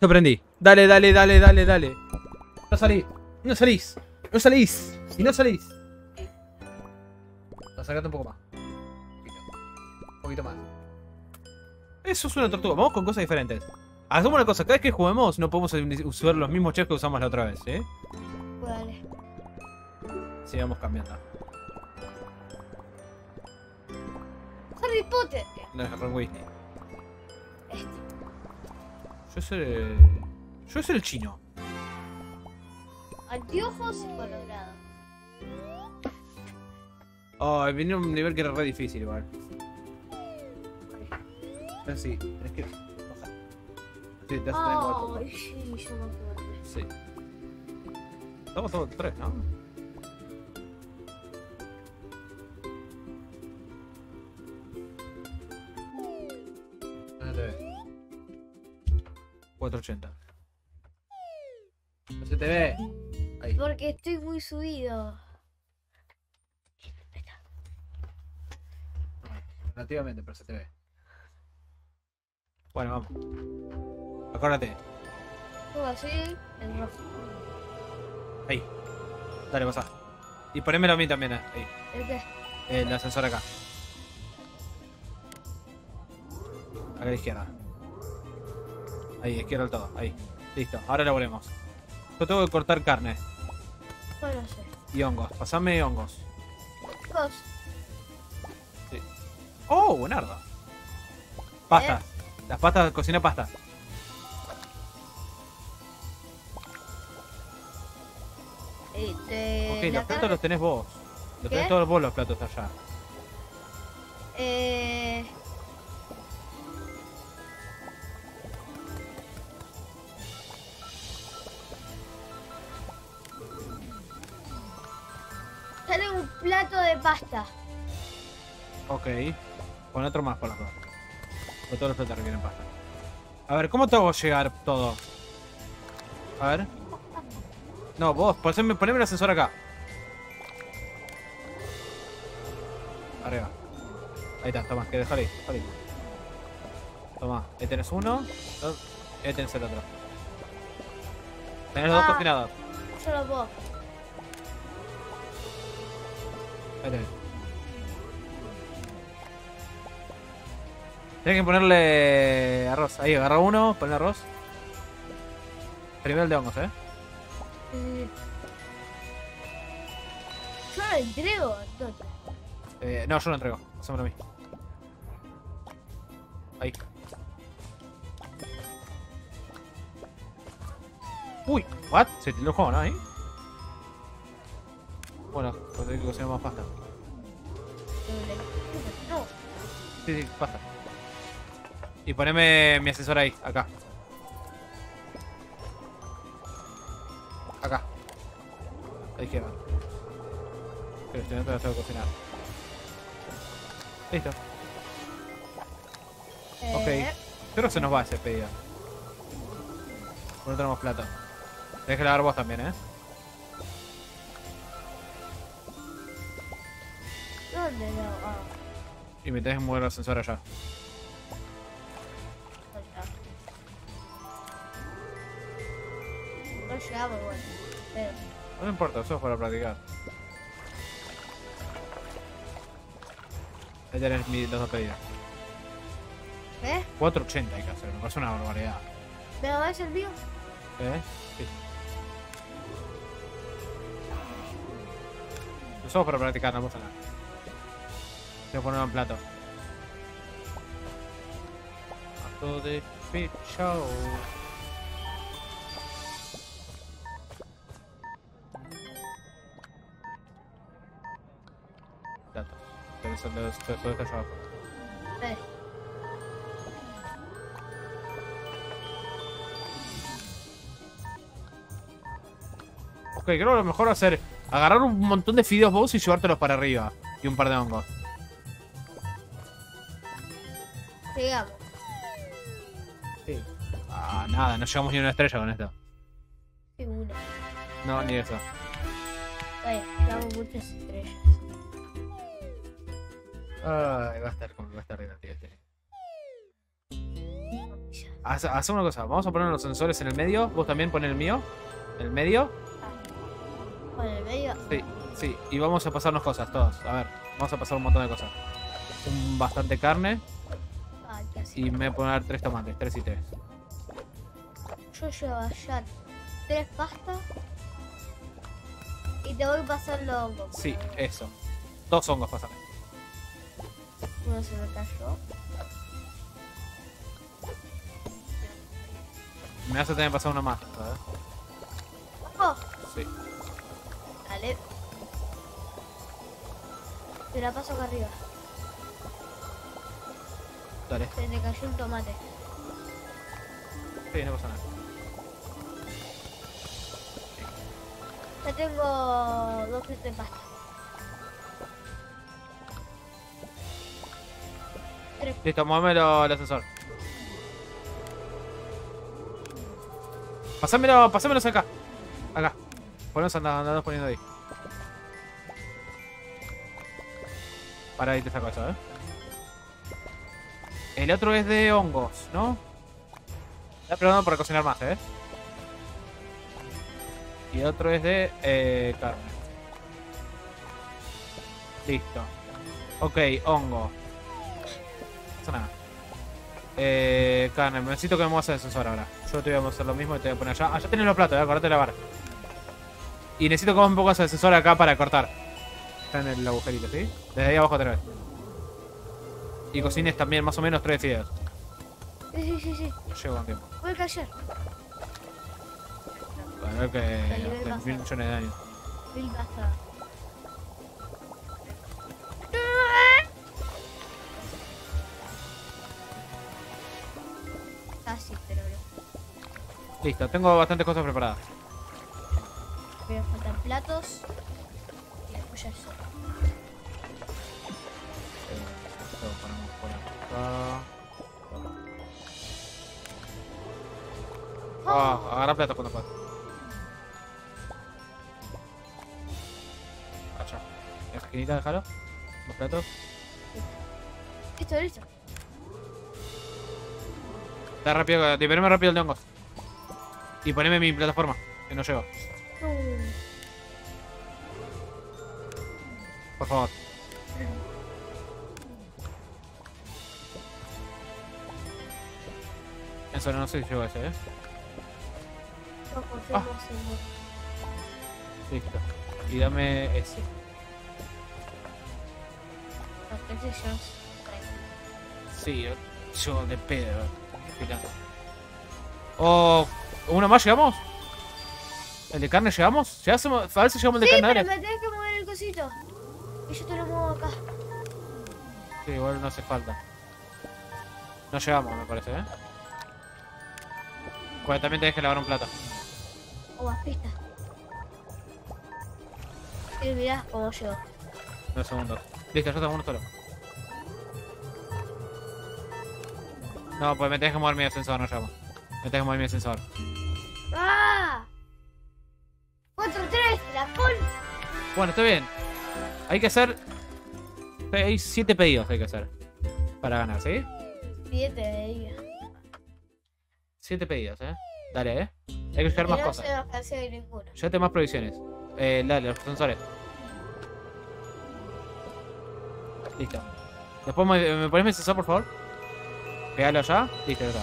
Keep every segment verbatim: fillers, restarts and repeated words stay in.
Te prendí. Dale, dale, dale, dale, dale. No salís. No salís. No salís. Y no salís. Acércate un poco más. Un poquito. Un poquito más. Eso es una tortuga. Vamos con cosas diferentes. Hacemos una cosa. Cada vez que juguemos no podemos usar los mismos chefs que usamos la otra vez, ¿eh? Vale. Sigamos cambiando. Harry Potter. No, es Ron Weasley. Este. Yo soy el... Yo soy el chino. Anteojos y colorado. Oh, venía un nivel que era re difícil, igual. Vale. Sí, tenés que... Ojalá. Sí, te hace oh, tener sí, yo no puedo. Sí. Estamos todos tres, ¿no? cuatrocientos ochenta. No se te ve. Ahí. Porque estoy muy subido. Relativamente, pero se te ve. Bueno, vamos. Acuérdate. Tú así, el rojo. Ahí. Dale, pasá. Y ponémelo a mí también, eh. Ahí. ¿El qué? El ascensor acá. Acá a la izquierda. Ahí, izquierda al todo. Ahí. Listo. Ahora lo volvemos. Yo tengo que cortar carne. Bueno, sí. Y hongos. Pasame hongos. Hongos. Sí. Oh, buenardo. Pasta. ¿Eh? Las pastas, cocina pasta. Este, ok, los platos carne... los tenés vos. Los ¿Qué? Tenés todos vos los platos allá. Eh... Sale un plato de pasta. Ok. Pon otro más para los dos. Porque todos los platos requieren pasta. A ver, ¿cómo te hago llegar todo? A ver. No, vos, poneme, poneme el ascensor acá. Arriba. Ahí está, toma, que déjale ahí, déjale ahí. Toma, ahí tenés uno, dos, ahí tenés el otro. Tenés ah, los dos cocinados. Solo vos. Ahí tenés. Tenés que ponerle arroz. Ahí, agarra uno, ponle arroz. Primero el de hongos, eh. Yo lo entrego, entonces. Eh, no, yo lo entrego. Pásamelo a mí. Ahí. Uy, what? Se te lo juego, ¿no? Ahí. Bueno, pues hay que cocinar más pasta. No. Sí, sí, pasta. Y poneme mi asesor ahí, acá. Acá. A la izquierda. Pero estoy dentro de hacer cocinar. Listo. Eh. Ok. Creo que se nos va ese pedido. No tenemos plata. Tenés que lavar vos también, ¿eh? ¿Dónde no? Ah. Y me tenés que mover el ascensor allá. Llegaba, bueno, pero... No importa, eso es para practicar. Ahí tenés mis dos pedidos. ¿Eh? cuatro ochenta hay que hacer, me parece una barbaridad. ¿Pero es el mío? ¿Eh? Sí. Lo usamos para practicar, no pasa nada. Tengo que ponerlo en plato. Plato de pichao. Son los, los, los, los abajo. Eh. Ok, creo que lo mejor va a ser agarrar un montón de fideos vos y llevártelos para arriba. Y un par de hongos. Llegamos. Sí. Ah, nada, no llegamos ni a una estrella con esto. Seguro. No, ni eso. Oye, llevamos muchas estrellas. Ay, va a estar como va a estar divertido este. Haz, haz una cosa. Vamos a poner los sensores en el medio. Vos también pon el mío. En el medio. ¿Por el medio? Sí, sí. Y vamos a pasarnos cosas todos. A ver. Vamos a pasar un montón de cosas. Un bastante carne. Ay, y me voy a poner tres tomates. Tres y tres. Yo llevo allá tres pastas. Y te voy a pasar los hongos. Sí, eso. Dos hongos pasame. Uno se me cayó. Me vas a tener que pasar uno más, ¿verdad? Oh. Sí. Dale. Te la paso acá arriba. Dale. Se me cayó un tomate. Sí, no pasa nada. Ya tengo dos platos de pasta. Tres. Listo, muévemelo el ascensor. Pasámelo, pasámelos acá. Acá. Ponlos andando poniendo ahí. Para ahí te saco eso, ¿eh? El otro es de hongos, ¿no? Está probando para cocinar más, ¿eh? Y otro es de eh, carne. Listo. Ok, hongo. No pasa nada. Eh, carne, necesito que me muevas el ascensor ahora. Yo te voy a hacer lo mismo y te voy a poner allá. Allá tenés los platos, eh, acordate de lavar. Y necesito que vos me pongas el ascensor acá para cortar. Está en el agujerito, ¿sí? Desde ahí abajo otra vez. Y cocines también, más o menos, tres fideos. Sí, sí, sí, sí. Llevo con tiempo. Voy a callar. Para ver que... mil millones de daño. Mil basta. Ah, sí, pero no. Listo, tengo bastantes cosas preparadas. Me faltan platos. Y después ya solo. Esto lo ponemos por acá. Oh, oh. Agarra platos cuando puedas. Allá. En la esquinita, déjalo. Los platos. Listo, listo. Está rápido, liberame rápido el de hongos. Y poneme mi plataforma, que no llego. Por favor. Eso no sé si llego a ese, eh. No, confío, ah. Listo. Y dame ese. Sí, yo de pedo. Oh, ¿uno más llegamos? ¿El de carne llegamos? ¿Llegás a ver si llegamos el de sí, carne? Sí, pero me tenés que mover el cosito. Y yo te lo muevo acá. Sí, igual no hace falta. No llegamos, me parece, ¿eh? Pues también tenés que lavar un plato. O más pista. Y mirá cómo llegó. Dos segundos. Listo, yo tengo uno solo. No, pues me tenés que mover mi ascensor, no llamo. Me tenés que mover mi ascensor. ¡Ah! cuatro, tres, la pon. Bueno, está bien. Hay que hacer... Hay siete pedidos hay que hacer. Para ganar, ¿sí? siete pedidos. siete pedidos, ¿eh? Dale, ¿eh? Hay que buscar más cosas. No se nos hace ninguno. Llévate más provisiones. Eh, dale, los ascensores. Listo. Después me, me pones mi ascensor, por favor. Pegalo allá, listo, acá.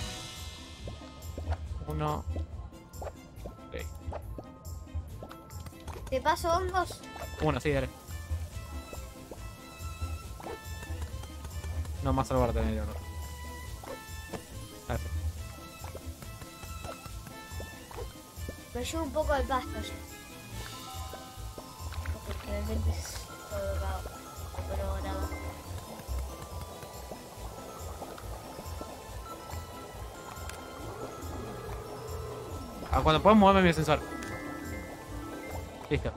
Uno. Ok. ¿Te paso hongos? Uno, sí, dale. No más salvarte en el horno. Gracias. Me llevo un poco al pasto ya. Porque realmente es todo caos. Pero nada más. Ah, cuando puedas moverme mi ascensor. Listo.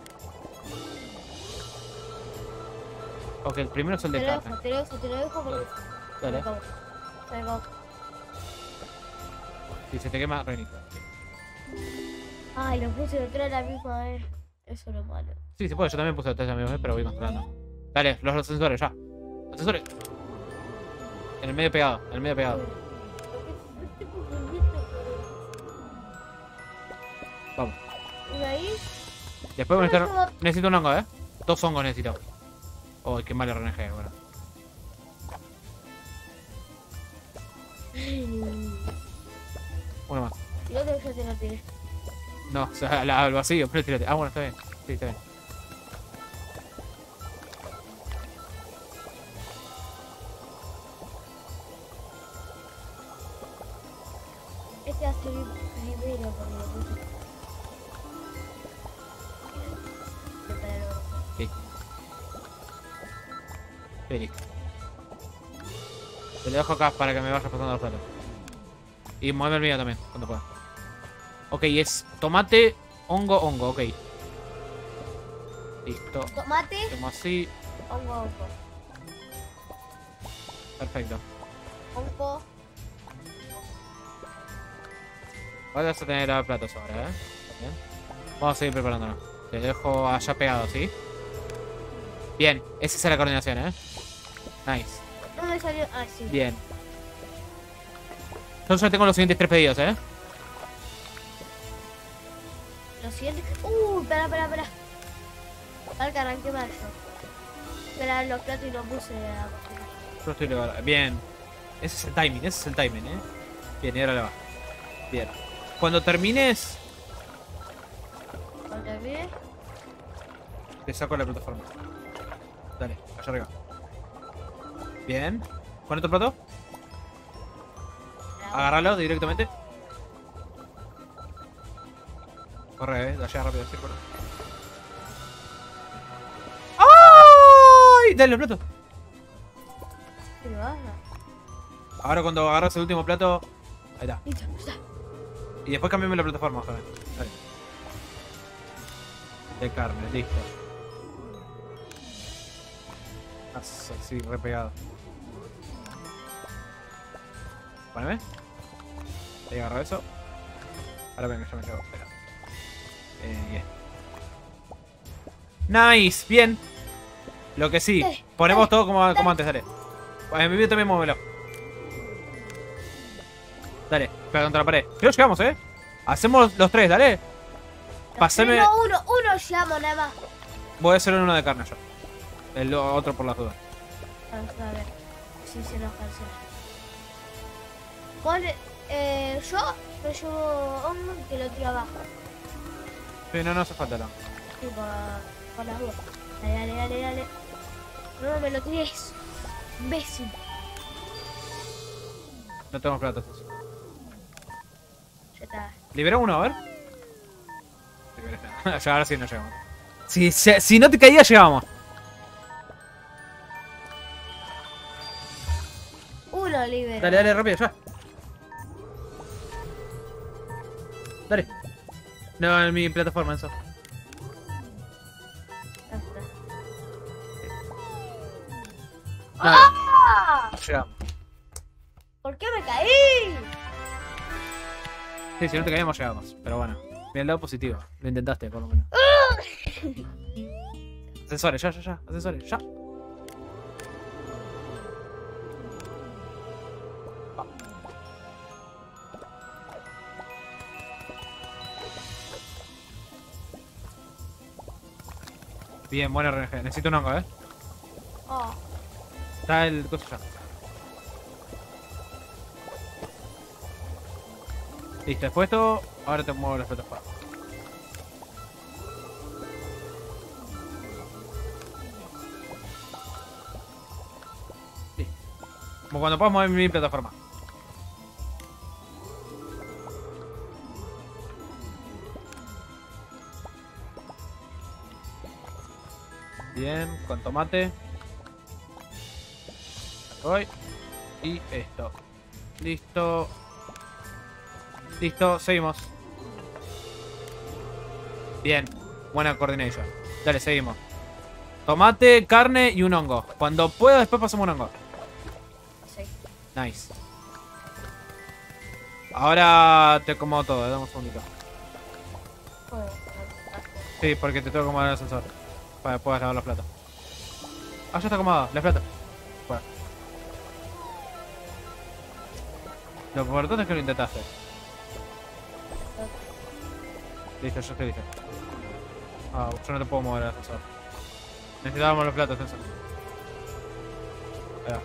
Ok, el primero es el de carne. Te lo dejo, te lo dejo porque... Dale. Dale. Si se te quema, reinita. Ay, lo puse detrás de la misma vez. Eso es lo malo. Sí, se puede. Yo también puse detrás de la misma vez, pero voy controlando. Dale, los ascensores, ya. Ascensores. En el medio pegado, en el medio pegado. Vamos. ¿Y de ahí? Después voy a necesitar... Como... Necesito un hongo, ¿eh? Dos hongos necesito. Oh, qué mal R N G, bueno. Uno más. Tirate, déjate, no tiré. No, o sea, al, al vacío, pero tirate. Ah, bueno, está bien. Sí, está bien. Este va a ser primero por mi. Sí. Feliz. Te lo dejo acá para que me vayas pasando los platos. Y mueve el mío también, cuando pueda. Ok, es tomate, hongo, hongo, ok. Listo. Tomate. Como así. Hongo, hongo. Perfecto. Hongo. Vas a tener a platos ahora, ¿eh? Bien. Vamos a seguir preparándonos. Te dejo allá pegado, ¿sí? Bien, esa es la coordinación, ¿eh? Nice. No me salió así. Bien. Entonces ya tengo los siguientes tres pedidos, ¿eh? Los siguientes... Uh, espera, espera, espera. Al carran, ¿qué más? Espera, los platos y los puse. Yo estoy legal. Bien. Ese es el timing, ese es el timing, ¿eh? Bien, y ahora le va. Bien. Cuando termines... Cuando termines... Te saco la plataforma. Dale, allá arriba. Bien. ¿Pon otro plato? Agárralo directamente. Corre, eh. Allá rápido, sí, corre. ¡Ay! Dale el plato. Ahora cuando agarras el último plato... Ahí está. Y después cambiame la plataforma, joder. Dale. De carne, listo. Así, repegado. Poneme. Ahí agarro eso. Ahora venga, ya me llevo. Espera. Eh, yeah. Nice, bien. Lo que sí, eh, ponemos eh, todo como, como antes, dale. En mi video también muévelo. Dale, pega contra la pared. Creo que llegamos, eh. Hacemos los tres, dale. Pasame. Uno, uno, uno llegamos nada más. Voy a hacer uno de carne yo. El otro por las dudas. Vamos a ver si se nos cancela. Ponle, eh, yo me llevo hongo que lo tiro abajo. Sí, no, no hace falta, no. Sí, por, por las dudas. Dale, dale, dale, dale. No me lo tires. Imbécil. No tenemos platos. Ya está. Libera uno, a ver. Libera. Ahora sí no llegamos. Si, si, si no te caía, llegamos. Uno, libera. Dale, dale, rápido, ya. Dale. No, en mi plataforma, Enzo. ¡Ah! Llegamos. ¿Por qué me caí? Sí, si no te caíamos, llegamos. Pero bueno, mira el lado positivo. Lo intentaste, por lo menos. Ascensores, ya, ya, ya. Ascensores, ya. Bien, buena R N G. Necesito un hongo, ¿eh? Oh. Está el coso ya. Listo, después todo. Ahora te muevo las plataformas. Sí. Como cuando puedas mover mi plataforma. Bien, con tomate. Voy. Y esto. Listo. Listo, seguimos. Bien, buena coordinación. Dale, seguimos. Tomate, carne y un hongo. Cuando pueda, después pasamos un hongo. Sí. Nice. Ahora te como todo, dame un segundito. Sí, porque te tengo que acomodar el ascensor. Para que puedas lavar los platos. Ah, ya está acomodado, los platos. Bueno. Lo importante es que lo intentaste. Listo, yo estoy listo. Ah, yo no te puedo mover el ascensor. Necesitábamos los platos, Enzo. Espera.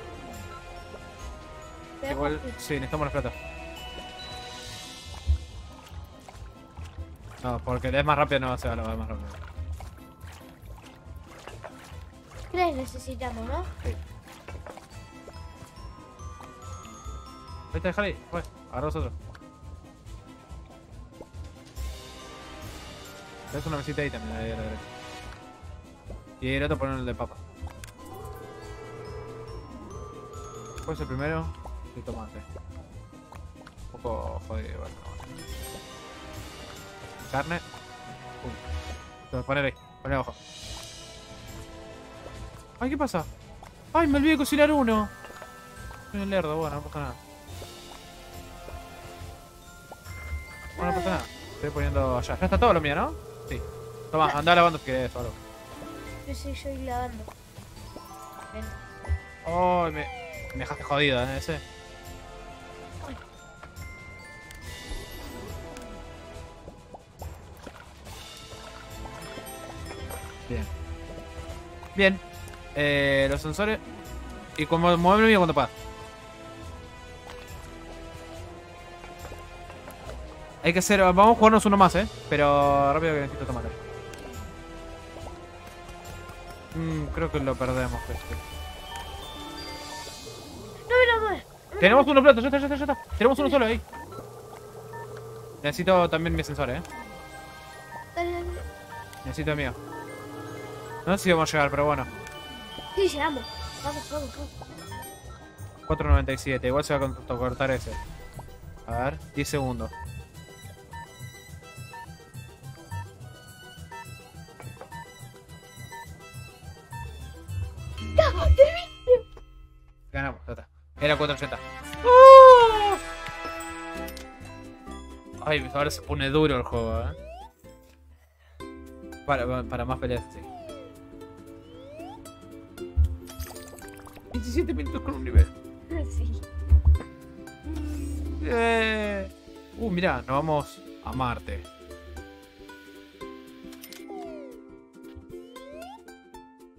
Igual, sí, necesitamos los platos. No, porque es más rápido, no va a ser, lo es más rápido. Tres necesitamos, ¿no? Sí. Vete, déjale ahí. Pues, agarra vosotros. Es una mesita ahí también, ahí a la derecha. Y el otro ponen el de papa. Pues el primero, de tomate. Un poco jodido, bueno. Carne. Uy. Entonces poner ahí, poner abajo. Ay, ¿qué pasa? Ay, me olvidé de cocinar uno. Soy un lerdo, bueno, no pasa nada. Bueno, no pasa nada. Estoy poniendo allá. Ya está todo lo mío, ¿no? Sí. Toma, andá lavando si querés o algo. Yo sí, yo ir lavando. Ven. Oh, me, me dejaste jodido, ¿eh? Ese. Ay. Bien. Bien. Eh, los sensores. Y como mueve bien cuando pasa. Hay que hacer... Vamos a jugarnos uno más, ¿eh? Pero rápido que necesito tomar. Mm, creo que lo perdemos. No, no, no, no. Tenemos uno plato. Ya está, ya está, ya está. Tenemos uno solo ahí. Necesito también mi sensor, ¿eh? Necesito el mío. No sé si vamos a llegar, pero bueno. Sí, llegamos. Vamos, vamos, vamos. cuatro noventa y siete. Igual se va a cortar ese. A ver, diez segundos. Ganamos, ya está. Era cuatrocientos ochenta. ¡Oh! Ay, ahora se pone duro el juego, ¿eh? Para, para más peleas, sí. diecisiete minutos con un nivel. Sí. Eh. Uh, mirá, nos vamos a Marte.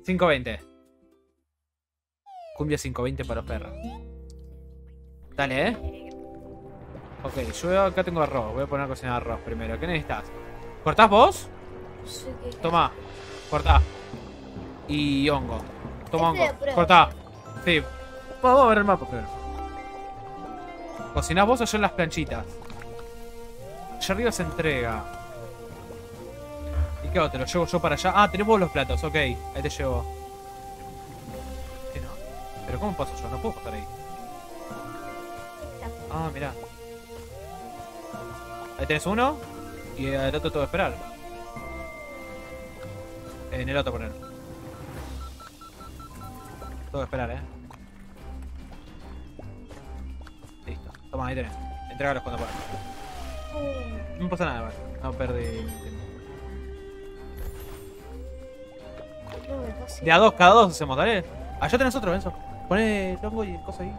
cinco veinte. Cumbia cinco veinte para los perros. Dale, ¿eh? Ok, yo acá tengo arroz. Voy a poner a cocinar arroz primero. ¿Qué necesitas? ¿Cortás vos? Sí. Toma. Cortá. Y hongo. Toma hongo. Cortá. Sí. Vamos a ver el mapa primero. ¿Cocinás vos o yo en las planchitas? Allá arriba se entrega. ¿Y qué hago? ¿Te lo llevo yo para allá? Ah, tenés vos los platos. Ok, ahí te llevo. ¿Pero cómo paso yo? No puedo pasar ahí. Ah, mirá. Ahí tenés uno. Y el otro tengo que esperar. En el otro poner. Tengo que esperar, eh. Listo. Toma, ahí tenés. Entrégalos cuando puedas. No pasa nada, vale. No perdí. De a dos, cada dos hacemos, dale. Allá tenés otro, Enzo. Pone el hongo y el coso ahí.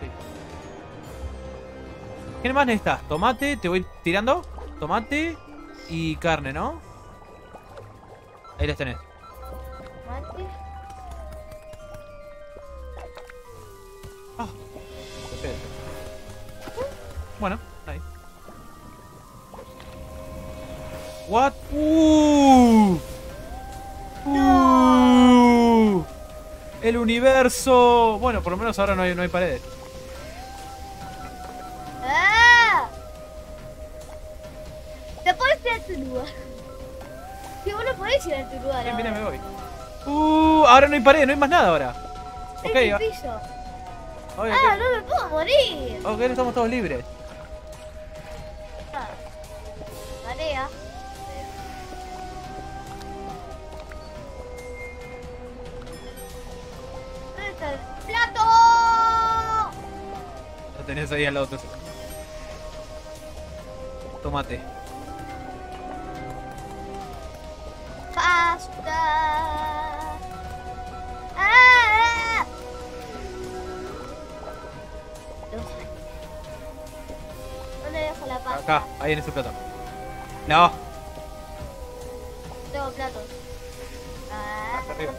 Sí. ¿Qué más necesitas? Tomate, te voy tirando. Tomate y carne, ¿no? Ahí las tenés. Tomate. Ah. Bueno, ahí. What? Uh. Uh, el universo. Bueno, por lo menos ahora no hay, no hay paredes. ¡Ah! Te puedes ir a tu lugar. Si vos no podés ir a tu lugar. Sí, mira, me voy. Uh, ahora no hay paredes, no hay más nada ahora. Ok, va. Okay, ah, okay. No me puedo morir. Ok, ahora estamos todos libres. Ah, marea. ¡Plato! Lo tenés ahí al lado tuyo. Tomate. Pasta. ¡Ah! ¿Dónde dejo? debajo la pata. Acá, ahí en ese plato. No. Tengo platos. Ah. Hasta arriba.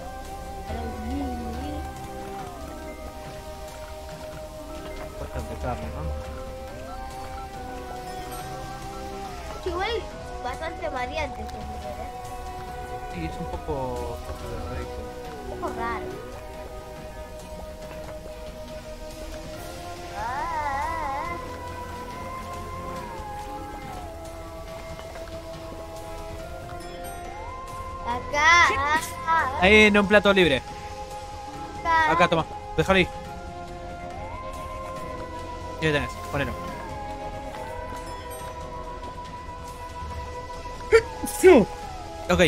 Bastante carne, ¿no? Igual bastante variante este nivel, ¿eh? Sí, es un poco... un poco raro. Ah. Acá, ah, ah. Ahí en un plato libre. Acá, acá toma, déjalo ahí. Ya tenés, ponelo. Sí. Ok.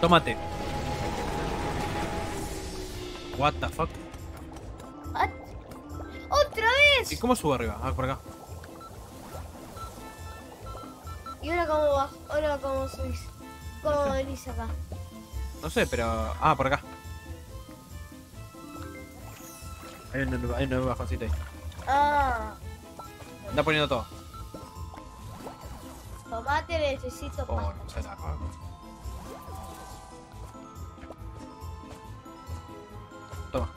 Tómate. What the fuck? What? ¡Otra vez! ¿Y cómo subo arriba? A ver, por acá. ¿Y ahora cómo vas? ¿Ahora cómo subís? ¿Cómo venís acá? No sé, pero... ah, por acá. Hay un, hay un bajoncito ahí. Ah. Está poniendo todo. Tomate, necesito oh, pasta. No sé nada. Toma.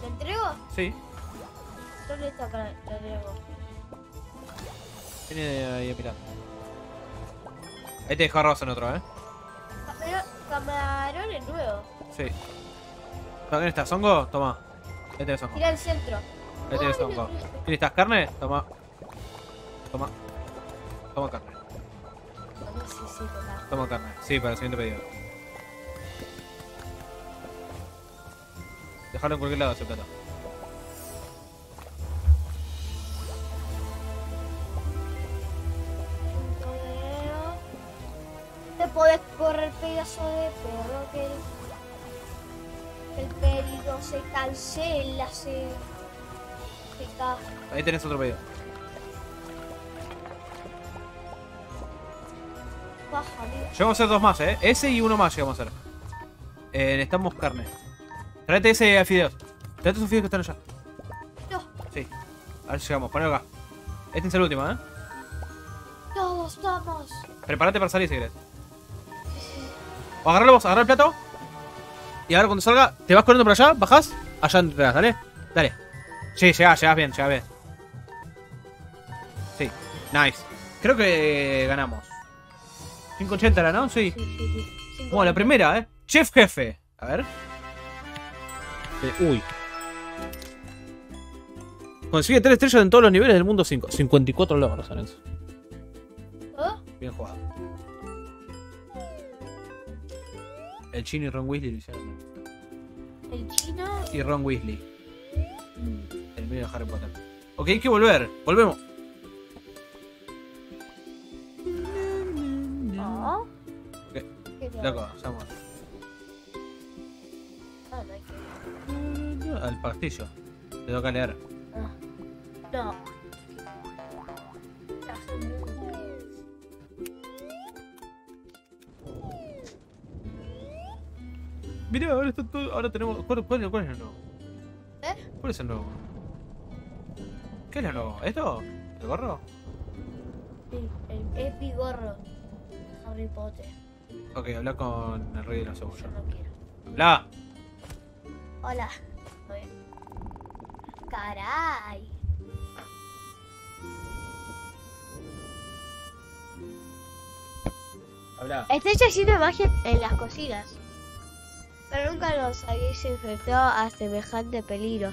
¿Lo entrego? Sí. ¿Dónde está acá? Lo entrego. Viene ahí a pirar. Ahí te dejó arroz en otro, ¿eh? Camarones nuevos. Sí. ¿Dónde estás? ¿Hongo? Toma. Ahí tenés hongo. Tira al centro. Ahí tenés hongo. ¿Quién estás? ¿Carne? Toma. Toma. Toma carne. Sí, sí, toma. Toma carne. Sí, para el siguiente pedido. Dejarlo en cualquier lado ese plato. Te podés correr pedazo de perro que el, el pedido se cancela, se... se cae. Ahí tenés otro pedido. Llegamos a hacer dos más, eh. Ese y uno más llegamos a hacer. Eh, necesitamos carne. Tráete ese a fideos. Tráete esos fideos que están allá. No. Sí. A ver si llegamos. Ponelo acá. Este es el último, eh. Todos, vamos. Prepárate para salir si querés. O agarralo vos, agarra el plato. Y ahora cuando salga, te vas corriendo para allá, bajás. Allá entras, dale. Dale. Sí, llegás, llegás bien, llegás bien. Sí. Nice. Creo que ganamos. cinco ochenta era, ¿no? Sí. Sí, sí, sí. Bueno, la primera, ¿eh? Chef jefe. A ver. Eh, uy. Consigue tres estrellas en todos los niveles del mundo cinco. cincuenta y cuatro logros, Enzo. ¿Ah? Bien jugado. El chino y Ron Weasley lo hicieron. ¿El chino? Y Ron Weasley. Mm. El medio de Harry Potter. Ok, hay que volver. Volvemos. Loco, estamos. Ah, no hay que... no, al pastillo. Te toca leer. Ah. No. Mirá, ahora está todo. Ahora tenemos. ¿Cuál, cuál, cuál es el nuevo? ¿Eh? ¿Cuál es el nuevo? ¿Qué es el nuevo? ¿Esto? ¿El gorro? Sí, el, el epigorro. Harry Potter. Ok, habla con el rey de la cebolla. No quiero. ¡Hola! Hola. ¡Caray! Habla. Estáis haciendo magia en las cocinas. Pero nunca nos habéis enfrentado a semejante peligro.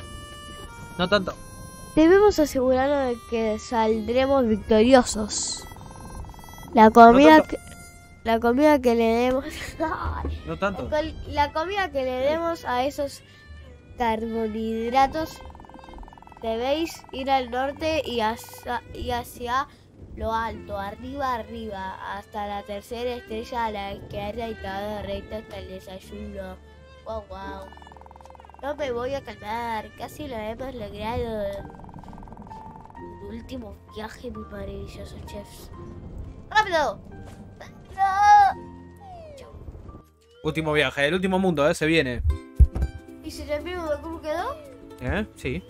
No tanto. Debemos asegurarnos de que saldremos victoriosos. La comida no que... La comida que le demos... no tanto. La comida que le demos a esos carbohidratos... Debéis ir al norte y hacia, y hacia lo alto, arriba, arriba, hasta la tercera estrella a la izquierda y todo recto hasta el desayuno. Wow, wow. No me voy a calmar, casi lo hemos logrado. Último viaje, mis maravillosos chefs. ¡Rápido! Último viaje, el último mundo, ¿eh? Se viene. ¿Y si te envío de cómo quedó? ¿Eh? Sí.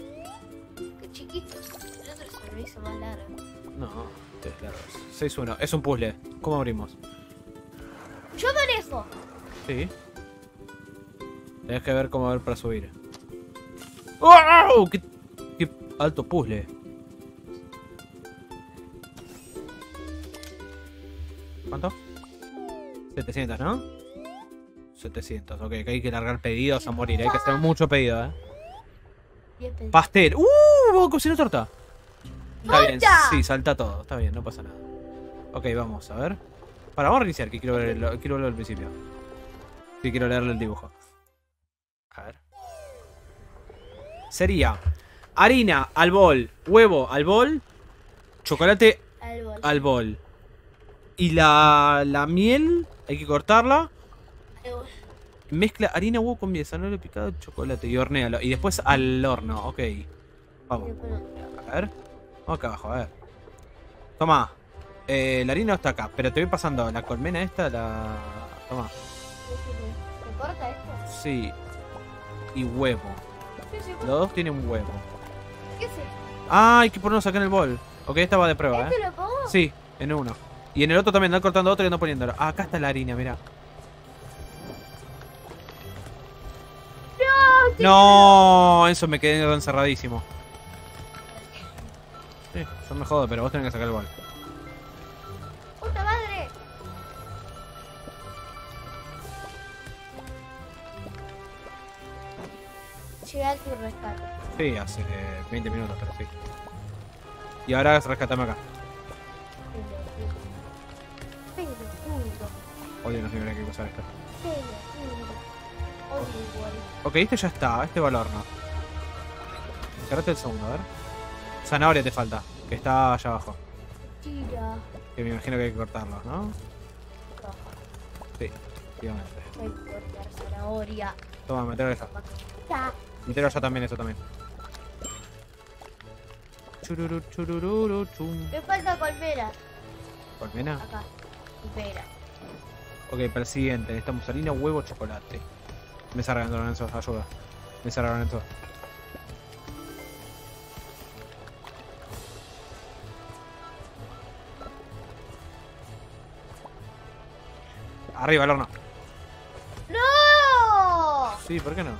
Qué chiquito. El otro No, claro. seis uno. Es un puzzle. ¿Cómo abrimos? Yo doy eso. Sí. Tenés que ver cómo ver para subir. ¡Wow! ¡Qué, qué alto puzzle! ¿Cuánto? setecientos, ¿no? setecientos, ok. Que hay que largar pedidos a morir. Hay que hacer mucho pedido, ¿eh? diez pedidos. Pastel. ¡Uh! Vamos a cocinar torta. Está bien, sí, salta todo. Está bien, no pasa nada. Ok, vamos a ver. Para, vamos a reiniciar, que quiero verlo, quiero verlo al principio. Sí, quiero leerle el dibujo. A ver. Sería harina al bol, huevo al bol, chocolate al bol. Al bol. Y la, la miel, hay que cortarla. Mezcla harina, huevo con miel, zanahoria picado, chocolate y hornealo. Y después al horno, ok. Vamos. A ver. Vamos acá abajo, a ver. Toma. Eh, la harina está acá, pero te voy pasando la colmena esta, la... Toma. ¿Te corta esto? Sí. Y huevo. Los dos tienen un huevo. ¿Qué es esto? Ah, hay que ponernos acá en el bol. Ok, esta va de prueba, ¿eh? ¿Lo pongo? Sí, en uno. Y en el otro también, anda cortando otro y anda poniéndolo. Ah, acá está la harina, mirá. No, no, eso me quedé encerradísimo. Sí, yo me jodo, pero vos tenés que sacar el bol. ¡Puta madre! Llegué a tu rescate. Sí, hace veinte minutos, pero sí. Y ahora rescatame acá. Oye, no sé qué cosa es esto. Ok, este ya está, este valor no. Cerrate el segundo, a ver. Zanahoria te falta, que está allá abajo. Tira. Que me imagino que hay que cortarlos, ¿no? No. Sí, efectivamente. Voy a cortar zanahoria. Toma, metelo eso. Metelo allá también, eso también. Chururu, chururu, chum. Me falta colmena. ¿Colmena? Acá. Espera. Ok, para el siguiente, necesitamos harina, huevo, chocolate. Me salgan, Enzo, ayuda. Me salgan, Enzo. Arriba el horno. ¡No! Sí, ¿por qué no?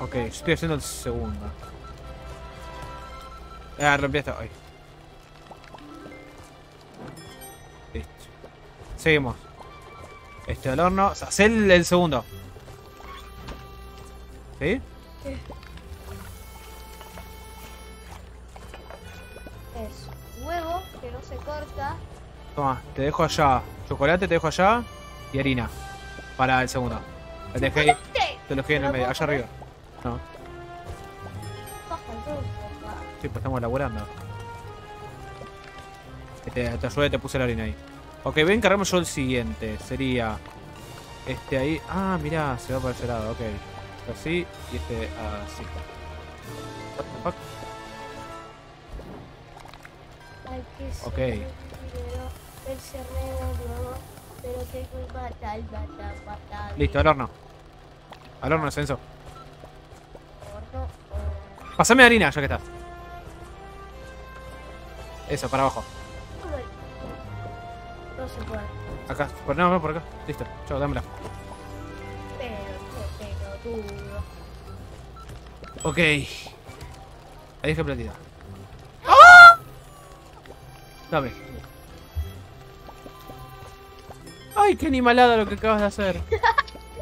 Ok, estoy haciendo el segundo. Ah, rompí esto. Ay. Listo. Seguimos. Este al horno. Hacé el, el segundo. ¿Sí? Sí. Es huevo que no se corta. Toma, te dejo allá. Chocolate te dejo allá. Y harina. Para el segundo. Te dejé, te lo dejé en el medio. Allá arriba. No. Sí, pues estamos laburando. Te, te ayudé, te puse la harina ahí. Ok, voy a encargarme yo el siguiente. Sería... Este ahí... Ah, mirá, se va para ese lado. Ok. Así y este así. What the fuck? Ok. Listo, al horno. Al horno, Enzo. Pasame harina, ya que está. Eso, para abajo. No se puede. Acá, por, no, no, por acá. Listo, chao, dámela. Ok. Ahí dejé platita. ¡Ah! Dame. Ay, qué animalada lo que acabas de hacer.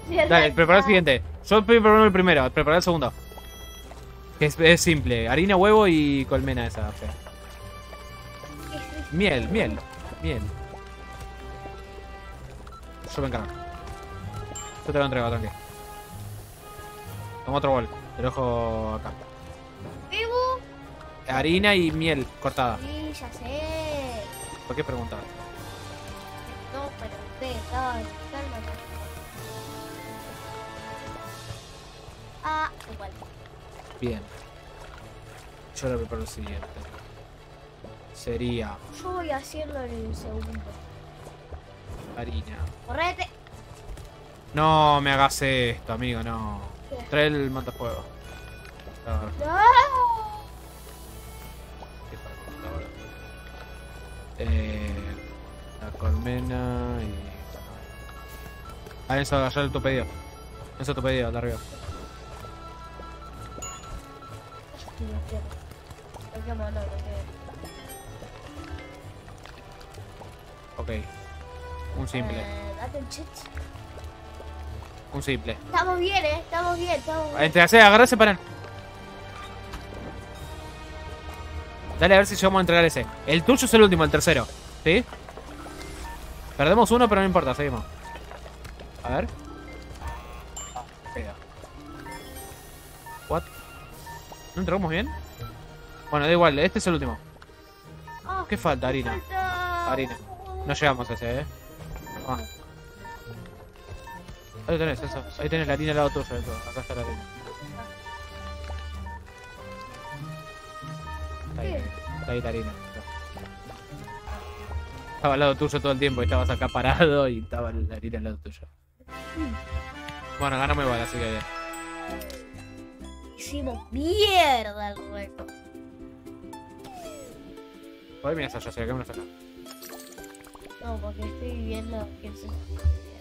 Dale, prepara el siguiente. Yo estoy preparando el primero, prepara el segundo. Que es, es simple. Harina, huevo y colmena esa. O sea. Miel, miel. Miel. Yo me encargo. Yo te lo entrego, tranquilo. Toma otro bol. Te lo dejo acá. ¿Vivo? Harina y miel cortada. Sí, ya sé. ¿Por qué preguntar? No, pero usted estaba en calma. Ah, igual. Bien. Yo lo preparo el siguiente. Sería... Yo voy haciendo en el segundo. harina. ¡Correte! No me hagas esto, amigo, no. Trae el matafuego. ¡No! Eh, la colmena y... Ah, eso, agarrar tu pedido. Eso tu pedido, de arriba. Ok. Un simple. Eh, date un chit. Un simple. Estamos bien, eh. Estamos bien, estamos bien. Entre hacer, agarrarse para... Dale, a ver si llegamos a entregar ese. El tuyo es el último, el tercero. ¿Sí? Perdemos uno, pero no importa, seguimos. A ver. Ah, pega. What? ¿No entramos bien? Bueno, da igual, este es el último. Oh, ¿qué falta? Harina. Falta... Harina. No llegamos a ese, eh. Ah. Ahí tenés, eso. Ahí tenés la harina al lado tuyo. Acá está la harina. Está ahí, está ahí la harina. Estaba al lado tuyo todo el tiempo y estabas acá parado y estaba la harina al lado tuyo. Bueno, ganamos igual, así que bien. Hicimos mierda el reto. Voy, mira, allá, se la quemas allá. No, porque estoy viendo que se...